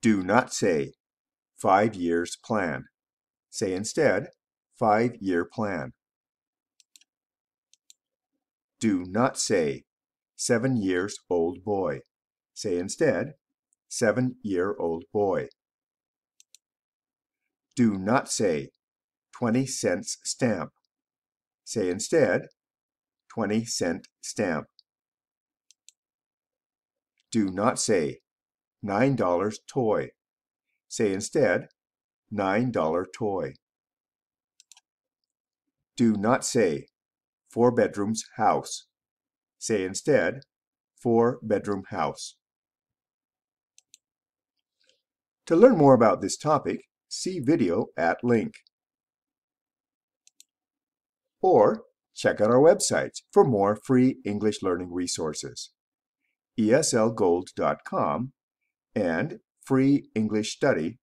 Do not say 5 years plan. Say instead 5 year plan. Do not say 7 years old boy. Say instead 7 year old boy. Do not say 20 cents stamp. Say instead 20 cent stamp. Do not say $9 toy. Say instead $9 toy. Do not say 4 bedrooms house. Say instead 4 bedroom house. To learn more about this topic, see video at link. Or check out our websites for more free English learning resources. ESLGold.com and freeenglishstudy.com.